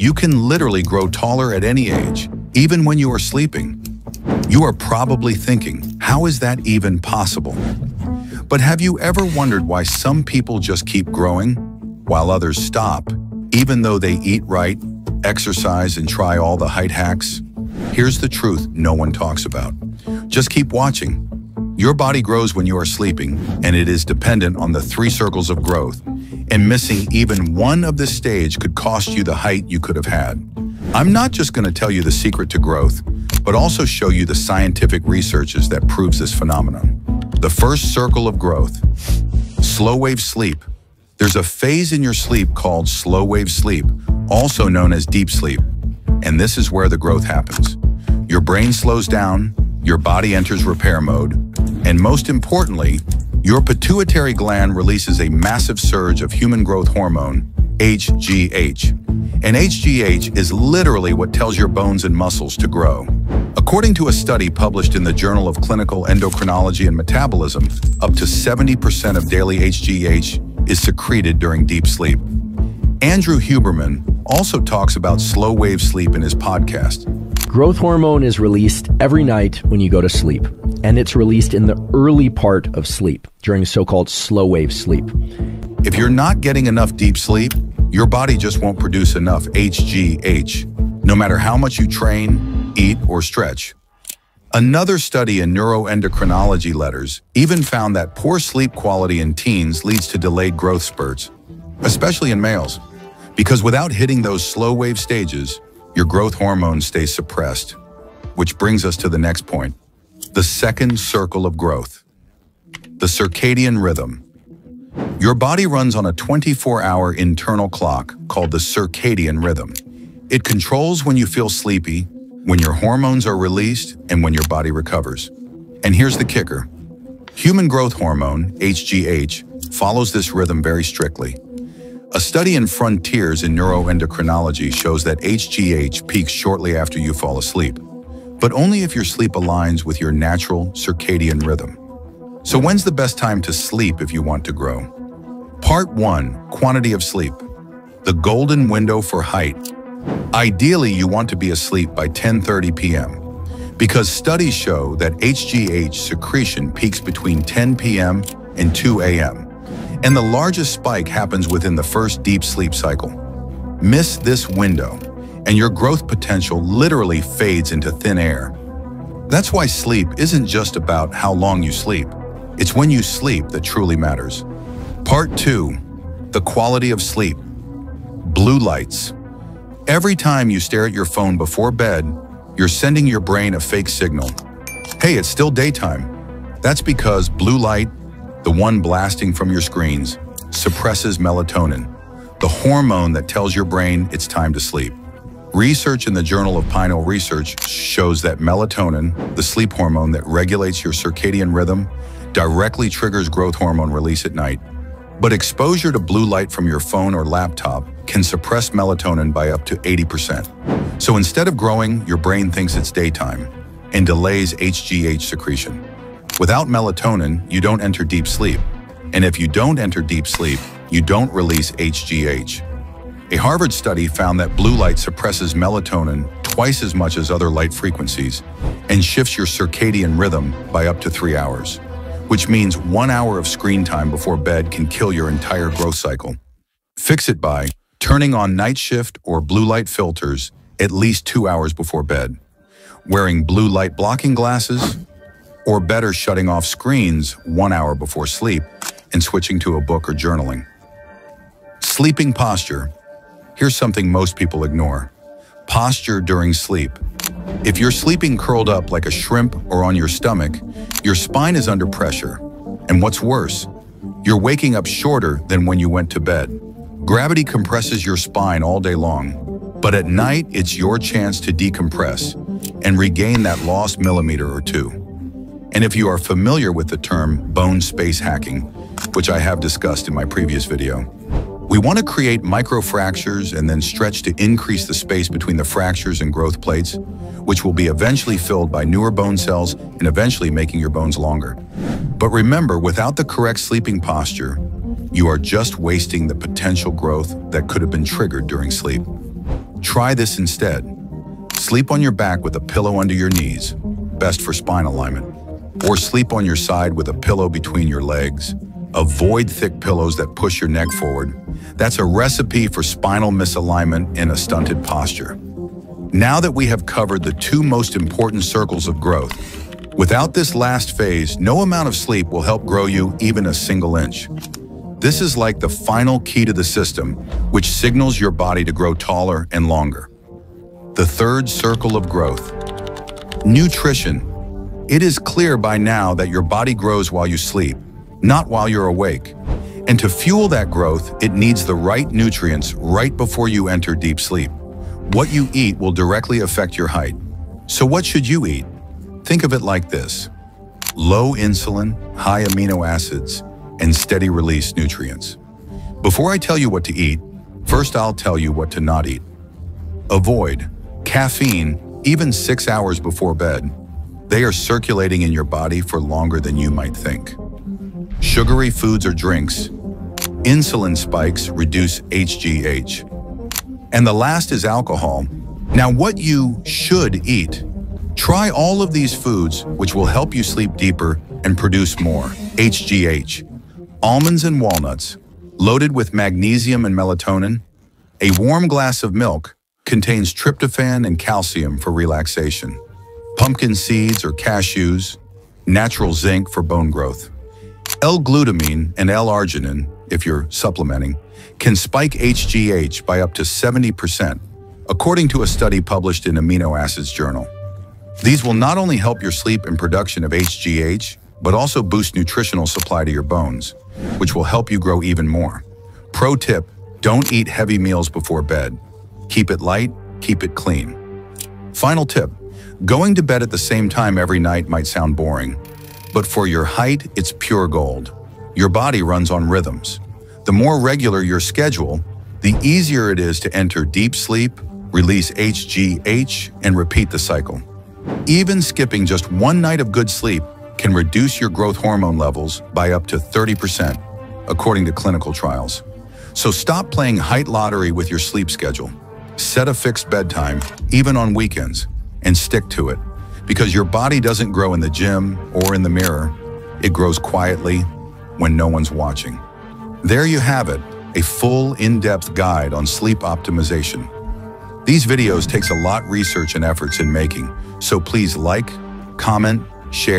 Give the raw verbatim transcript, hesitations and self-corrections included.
You can literally grow taller at any age, even when you are sleeping. You are probably thinking, how is that even possible? But have you ever wondered why some people just keep growing, while others stop, even though they eat right, exercise, and try all the height hacks? Here's the truth no one talks about. Just keep watching. Your body grows when you are sleeping, and it is dependent on the three circles of growth. And missing even one of this stage could cost you the height you could have had. I'm not just going to tell you the secret to growth, but also show you the scientific researches that proves this phenomenon. The first circle of growth, slow wave sleep. There's a phase in your sleep called slow wave sleep, also known as deep sleep. And this is where the growth happens. Your brain slows down, your body enters repair mode, and most importantly, your pituitary gland releases a massive surge of human growth hormone, H G H. And H G H is literally what tells your bones and muscles to grow. According to a study published in the Journal of Clinical Endocrinology and Metabolism, up to seventy percent of daily H G H is secreted during deep sleep. Andrew Huberman also talks about slow wave sleep in his podcast. Growth hormone is released every night when you go to sleep, and it's released in the early part of sleep, during so-called slow wave sleep. If you're not getting enough deep sleep, your body just won't produce enough H G H, no matter how much you train, eat, or stretch. Another study in Neuroendocrinology Letters even found that poor sleep quality in teens leads to delayed growth spurts, especially in males, because without hitting those slow wave stages, your growth hormone stays suppressed, which brings us to the next point, the second circle of growth, the circadian rhythm. Your body runs on a twenty-four hour internal clock called the circadian rhythm. It controls when you feel sleepy, when your hormones are released, and when your body recovers. And here's the kicker. Human growth hormone, H G H, follows this rhythm very strictly. A study in Frontiers in Neuroendocrinology shows that H G H peaks shortly after you fall asleep, but only if your sleep aligns with your natural circadian rhythm. So when's the best time to sleep if you want to grow? Part one, quantity of sleep. The golden window for height. Ideally, you want to be asleep by ten thirty p m because studies show that H G H secretion peaks between ten p m and two a m And the largest spike happens within the first deep sleep cycle. Miss this window, and your growth potential literally fades into thin air. That's why sleep isn't just about how long you sleep. It's when you sleep that truly matters. Part two, the quality of sleep. Blue lights. Every time you stare at your phone before bed, you're sending your brain a fake signal. Hey, it's still daytime. That's because blue light, the one blasting from your screens, suppresses melatonin, the hormone that tells your brain it's time to sleep. Research in the Journal of Pineal Research shows that melatonin, the sleep hormone that regulates your circadian rhythm, directly triggers growth hormone release at night. But exposure to blue light from your phone or laptop can suppress melatonin by up to eighty percent. So instead of growing, your brain thinks it's daytime and delays H G H secretion. Without melatonin, you don't enter deep sleep. And if you don't enter deep sleep, you don't release H G H. A Harvard study found that blue light suppresses melatonin twice as much as other light frequencies and shifts your circadian rhythm by up to three hours, which means one hour of screen time before bed can kill your entire growth cycle. Fix it by turning on night shift or blue light filters at least two hours before bed, wearing blue light blocking glasses, or better, shutting off screens one hour before sleep and switching to a book or journaling. Sleeping posture. Here's something most people ignore. Posture during sleep. If you're sleeping curled up like a shrimp or on your stomach, your spine is under pressure. And what's worse, you're waking up shorter than when you went to bed. Gravity compresses your spine all day long, but at night it's your chance to decompress and regain that lost millimeter or two. And if you are familiar with the term bone space hacking, which I have discussed in my previous video, we want to create microfractures and then stretch to increase the space between the fractures and growth plates, which will be eventually filled by newer bone cells and eventually making your bones longer. But remember, without the correct sleeping posture, you are just wasting the potential growth that could have been triggered during sleep. Try this instead. Sleep on your back with a pillow under your knees, best for spine alignment. Or sleep on your side with a pillow between your legs. Avoid thick pillows that push your neck forward. That's a recipe for spinal misalignment in a stunted posture. Now that we have covered the two most important circles of growth, without this last phase, no amount of sleep will help grow you even a single inch. This is like the final key to the system, which signals your body to grow taller and longer. The third circle of growth, nutrition. It is clear by now that your body grows while you sleep, not while you're awake. And to fuel that growth, it needs the right nutrients right before you enter deep sleep. What you eat will directly affect your height. So what should you eat? Think of it like this. Low insulin, high amino acids, and steady release nutrients. Before I tell you what to eat, first I'll tell you what to not eat. Avoid caffeine, even six hours before bed. They are circulating in your body for longer than you might think. Sugary foods or drinks. Insulin spikes reduce H G H. And the last is alcohol. Now, what you should eat. Try all of these foods, which will help you sleep deeper and produce more H G H. Almonds and walnuts, loaded with magnesium and melatonin. A warm glass of milk contains tryptophan and calcium for relaxation. Pumpkin seeds or cashews, natural zinc for bone growth. L-glutamine and L-arginine, if you're supplementing, can spike H G H by up to seventy percent, according to a study published in Amino Acids Journal. These will not only help your sleep and production of H G H, but also boost nutritional supply to your bones, which will help you grow even more. Pro tip, don't eat heavy meals before bed. Keep it light, keep it clean. Final tip, going to bed at the same time every night might sound boring, but for your height, it's pure gold. Your body runs on rhythms. The more regular your schedule, the easier it is to enter deep sleep, release H G H, and repeat the cycle. Even skipping just one night of good sleep can reduce your growth hormone levels by up to thirty percent, according to clinical trials. So stop playing height lottery with your sleep schedule. Set a fixed bedtime, even on weekends, and stick to it, because your body doesn't grow in the gym or in the mirror. It grows quietly when no one's watching. There you have it, a full in-depth guide on sleep optimization. These videos takes a lot of research and efforts in making, so please like, comment, share,